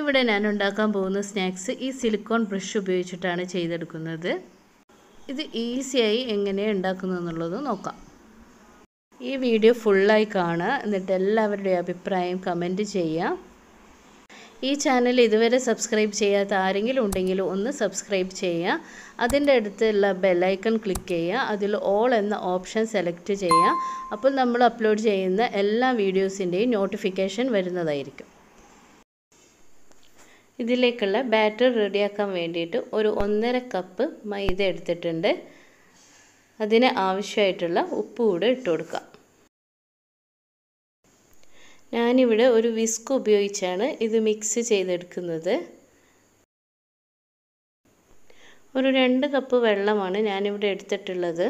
ഇവിടെ ഞാൻ ഉണ്ടാക്കാൻ പോകുന്ന സ്നാക്സ് ഈ സിലിക്കോൺ ബ്രഷ് ഉപയോഗിച്ചിട്ടാണ് ചെയ്തെടുക്കുന്നത്. ഇത് ഈസിയായി എങ്ങനെ ഉണ്ടാക്കുന്നതെന്നുള്ളത് നോക്കാം. ഈ വീഡിയോ ഫുള്ളായി കാണുക, എന്നിട്ട് എല്ലാവരുടെയും അഭിപ്രായം കമൻറ്റ് ചെയ്യുക. ഈ ചാനൽ ഇതുവരെ സബ്സ്ക്രൈബ് ചെയ്യാത്ത ആരെങ്കിലും ഉണ്ടെങ്കിൽ ഒന്ന് സബ്സ്ക്രൈബ് ചെയ്യുക. അതിൻ്റെ അടുത്തുള്ള ബെല്ലൈക്കൺ ക്ലിക്ക് ചെയ്യുക. അതിൽ ഓൾ എന്ന ഓപ്ഷൻ സെലക്ട് ചെയ്യുക. അപ്പോൾ നമ്മൾ അപ്ലോഡ് ചെയ്യുന്ന എല്ലാ വീഡിയോസിൻ്റെയും നോട്ടിഫിക്കേഷൻ വരുന്നതായിരിക്കും. ഇതിലേക്കുള്ള ബാറ്റർ റെഡിയാക്കാൻ വേണ്ടിയിട്ട് ഒരു 1.5 കപ്പ് മൈദ എടുത്തിട്ടുണ്ട്. അതിന് ആവശ്യമായിട്ടുള്ള ഉപ്പ് കൂടെ ഇട്ട് കൊടുക്കാം. ഞാനിവിടെ ഒരു വിസ്ക് ഉപയോഗിച്ചാണ് ഇത് മിക്സ് ചെയ്തെടുക്കുന്നത്. ഒരു 2 കപ്പ് വെള്ളമാണ് ഞാനിവിടെ എടുത്തിട്ടുള്ളത്.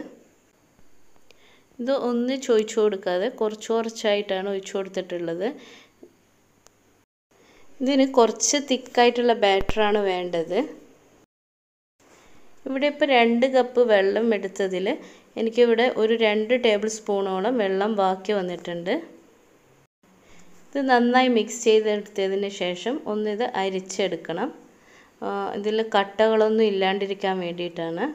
ഇത് ഒന്ന് ചൊയ്ച്ചു കൊടുക്കാതെ കുറച്ച് കുറച്ചായിട്ടാണ് ഒഴിച്ചു കൊടുത്തിട്ടുള്ളത്. ഇതിന് കുറച്ച് തിക്കായിട്ടുള്ള ബാറ്ററാണ് വേണ്ടത്. ഇവിടെ ഇപ്പോൾ 2 കപ്പ് വെള്ളം എടുത്തതിൽ എനിക്കിവിടെ ഒരു 2 ടേബിൾ സ്പൂണോളം വെള്ളം ബാക്കി വന്നിട്ടുണ്ട്. ഇത് നന്നായി മിക്സ് ചെയ്തെടുത്തതിന് ശേഷം ഒന്നിത് അരിച്ചെടുക്കണം. ഇതിൽ കട്ടകളൊന്നും ഇല്ലാണ്ടിരിക്കാൻ വേണ്ടിയിട്ടാണ്.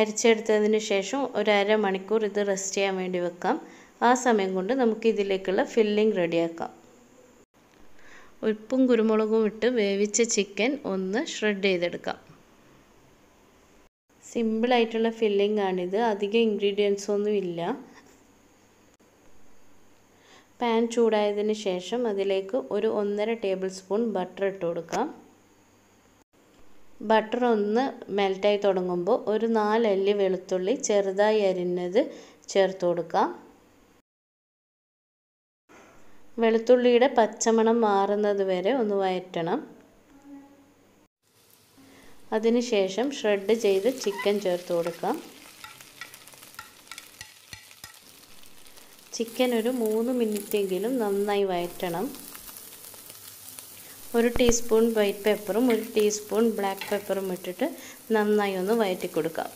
അരിച്ചെടുത്തതിന് ശേഷം ഒരു 1/2 മണിക്കൂർ ഇത് റെസ്റ്റ് ചെയ്യാൻ വേണ്ടി വെക്കാം. ആ സമയം കൊണ്ട് നമുക്ക് ഇതിലേക്കുള്ള ഫില്ലിംഗ് റെഡിയാക്കാം. ഉപ്പും കുരുമുളകും ഇട്ട് വേവിച്ച ചിക്കൻ ഒന്ന് ഷ്രെഡ് ചെയ്തെടുക്കാം. സിമ്പിളായിട്ടുള്ള ഫില്ലിംഗ് ആണിത്. അധികം ഇൻഗ്രീഡിയൻസ് ഒന്നും ഇല്ല. പാൻ ചൂടായതിന് ശേഷം അതിലേക്ക് ഒരു 1.5 ടേബിൾ സ്പൂൺ ബട്ടർ ഇട്ട് കൊടുക്കാം. ബട്ടർ ഒന്ന് മെൽറ്റായി തുടങ്ങുമ്പോൾ ഒരു 4 അല്ലി വെളുത്തുള്ളി ചെറുതായി അരിഞ്ഞത് ചേർത്ത് കൊടുക്കാം. വെളുത്തുള്ളിയുടെ പച്ചമണം മാറുന്നത് വരെ ഒന്ന് വഴറ്റണം. അതിനുശേഷം ഷ്രെഡ് ചെയ്ത് ചിക്കൻ ചേർത്ത് കൊടുക്കാം. ചിക്കൻ ഒരു 3 മിനിറ്റെങ്കിലും നന്നായി വഴറ്റണം. 1 ടീസ്പൂൺ വൈറ്റ് പെപ്പറും 1 ടീസ്പൂൺ ബ്ലാക്ക് പെപ്പറും ഇട്ടിട്ട് നന്നായി ഒന്ന് വഴറ്റി കൊടുക്കാം.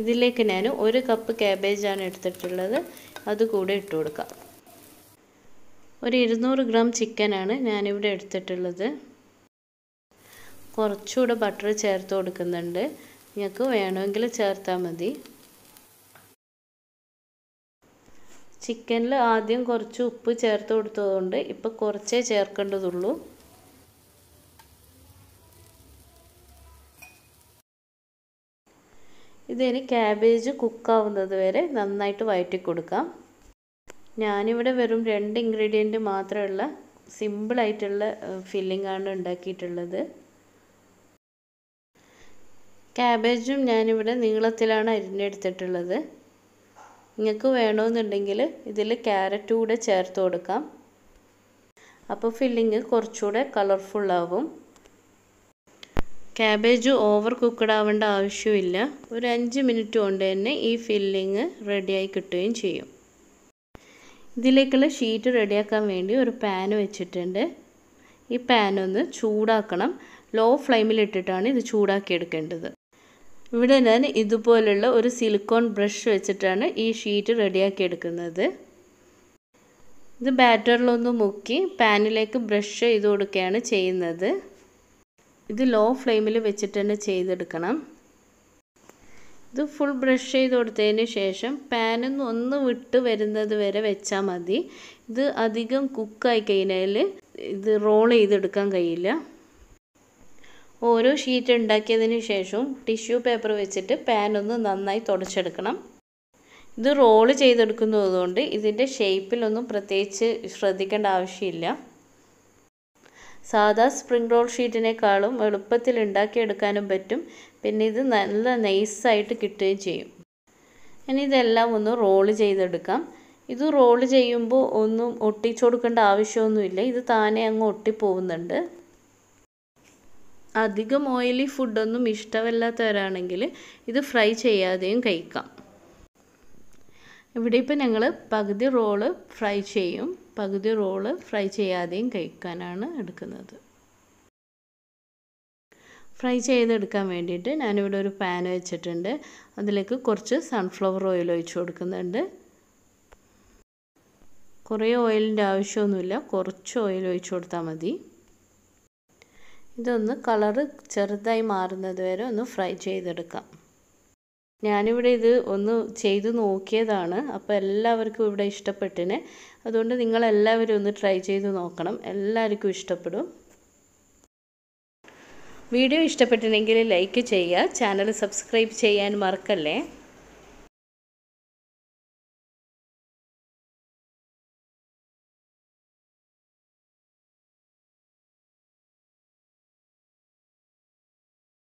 ഇതിലേക്ക് ഞാൻ 1 കപ്പ് കാബേജാണ് എടുത്തിട്ടുള്ളത്. അതുകൂടെ ഇട്ട് കൊടുക്കാം. ഒരു 200 ഗ്രാം ചിക്കനാണ് ഞാനിവിടെ എടുത്തിട്ടുള്ളത്. കുറച്ചുകൂടെ ബട്ടർ ചേർത്ത് കൊടുക്കുന്നുണ്ട്. നിങ്ങൾക്ക് വേണമെങ്കിൽ ചേർത്താൽ മതി. ചിക്കനിൽ ആദ്യം കുറച്ച് ഉപ്പ് ചേർത്ത് കൊടുത്തതുകൊണ്ട് ഇപ്പോൾ കുറച്ചേ ചേർക്കേണ്ടതുള്ളൂ. ഇതിന് ക്യാബേജ് കുക്കാവുന്നത് വരെ നന്നായിട്ട് വഴറ്റി കൊടുക്കാം. ഞാനിവിടെ വെറും 2 ഇൻഗ്രീഡിയൻറ്റ് മാത്രമുള്ള സിമ്പിളായിട്ടുള്ള ഫില്ലിംഗ് ആണ് ഉണ്ടാക്കിയിട്ടുള്ളത്. ക്യാബേജും ഞാനിവിടെ നീളത്തിലാണ് അരിഞ്ഞെടുത്തിട്ടുള്ളത്. നിങ്ങൾക്ക് വേണമെന്നുണ്ടെങ്കിൽ ഇതിൽ ക്യാരറ്റ് കൂടെ ചേർത്ത് കൊടുക്കാം. അപ്പോൾ ഫില്ലിങ് കുറച്ചുകൂടെ കളർഫുള്ളാവും. ക്യാബേജ് ഓവർ കുക്കഡ് ആവേണ്ട ആവശ്യമില്ല. ഒരു 5 മിനിറ്റ് കൊണ്ട് തന്നെ ഈ ഫില്ലിങ് റെഡിയായി കിട്ടുകയും ചെയ്യും. ഇതിലേക്കുള്ള ഷീറ്റ് റെഡിയാക്കാൻ വേണ്ടി ഒരു പാൻ വെച്ചിട്ടുണ്ട്. ഈ പാനൊന്ന് ചൂടാക്കണം. ലോ ഫ്ലെയിമിലിട്ടിട്ടാണ് ഇത് ചൂടാക്കിയെടുക്കേണ്ടത്. ഇവിടെ ഞാൻ ഇതുപോലുള്ള ഒരു സിലിക്കോൺ ബ്രഷ് വെച്ചിട്ടാണ് ഈ ഷീറ്റ് റെഡിയാക്കിയെടുക്കുന്നത്. ഇത് ബാറ്ററിലൊന്ന് മുക്കി പാനിലേക്ക് ബ്രഷ് ചെയ്ത് കൊടുക്കുകയാണ് ചെയ്യുന്നത്. ഇത് ലോ ഫ്ലെയിമിൽ വെച്ചിട്ട് തന്നെ ചെയ്തെടുക്കണം. ഇത് ഫുൾ ബ്രഷ് ചെയ്ത് കൊടുത്തതിന് ശേഷം പാനിൽ നിന്ന് ഒന്ന് വിട്ട് വരുന്നത് വരെ വെച്ചാൽ മതി. ഇത് അധികം കുക്കായി കഴിഞ്ഞാൽ ഇത് റോൾ ചെയ്തെടുക്കാൻ കഴിയില്ല. ഓരോ ഷീറ്റ് ഉണ്ടാക്കിയതിന് ശേഷവും ടിഷ്യൂ പേപ്പർ വെച്ചിട്ട് പാനൊന്ന് നന്നായി തുടച്ചെടുക്കണം. ഇത് റോള് ചെയ്തെടുക്കുന്നതുകൊണ്ട് ഇതിൻ്റെ ഷേപ്പിലൊന്നും പ്രത്യേകിച്ച് ശ്രദ്ധിക്കേണ്ട ആവശ്യമില്ല. സാധാ സ്പ്രിംഗ് റോൾ ഷീറ്റിനേക്കാളും എളുപ്പത്തിൽ ഉണ്ടാക്കിയെടുക്കാനും പറ്റും. പിന്നെ ഇത് നല്ല നൈസായിട്ട് കിട്ടുകയും ചെയ്യും. ഇനി ഇതെല്ലാം ഒന്ന് റോള് ചെയ്തെടുക്കാം. ഇത് റോള് ചെയ്യുമ്പോൾ ഒന്നും ഒട്ടിച്ചു കൊടുക്കേണ്ട ആവശ്യമൊന്നുമില്ല. ഇത് താനേ അങ്ങ് ഒട്ടിപ്പോവുന്നുണ്ട്. അധികം ഓയിലി ഫുഡൊന്നും ഇഷ്ടമല്ലാത്തവരാണെങ്കിൽ ഇത് ഫ്രൈ ചെയ്യാതെയും കഴിക്കാം. ഇവിടെ ഇപ്പോൾ ഞങ്ങൾ പകുതി റോള് ഫ്രൈ ചെയ്യും, പകുതി റോള് ഫ്രൈ ചെയ്യാതെയും കഴിക്കാനാണ് എടുക്കുന്നത്. ഫ്രൈ ചെയ്തെടുക്കാൻ വേണ്ടിയിട്ട് ഞാൻ ഇവിടെ ഒരു പാൻ വെച്ചിട്ടുണ്ട് അതിലേക്ക് കുറച്ച് സൺഫ്ലവർ ഓയിൽ ഒഴിച്ചു കൊടുക്കുന്നുണ്ട് കുറേ ഓയിലിൻ്റെ ആവശ്യമൊന്നുമില്ല കുറച്ച് ഓയിൽ ഒഴിച്ചു കൊടുത്താൽ മതി ഇതൊന്ന് കളർ ചെറുതായി മാറുന്നത് വരെ ഒന്ന് ഫ്രൈ ചെയ്തെടുക്കാം ഞാനിവിടെ ഇത് ഒന്ന് ചെയ്തു നോക്കിയതാണ് അപ്പോൾ എല്ലാവർക്കും ഇവിടെ ഇഷ്ടപ്പെട്ടിന് അതുകൊണ്ട് നിങ്ങൾ എല്ലാവരും ഒന്ന് ട്രൈ ചെയ്തു നോക്കണം എല്ലാവർക്കും ഇഷ്ടപ്പെടും വീഡിയോ ഇഷ്ടപ്പെട്ടില്ലെങ്കിൽ ലൈക്ക് ചെയ്യുക ചാനൽ സബ്സ്ക്രൈബ് ചെയ്യാൻ മറക്കല്ലേ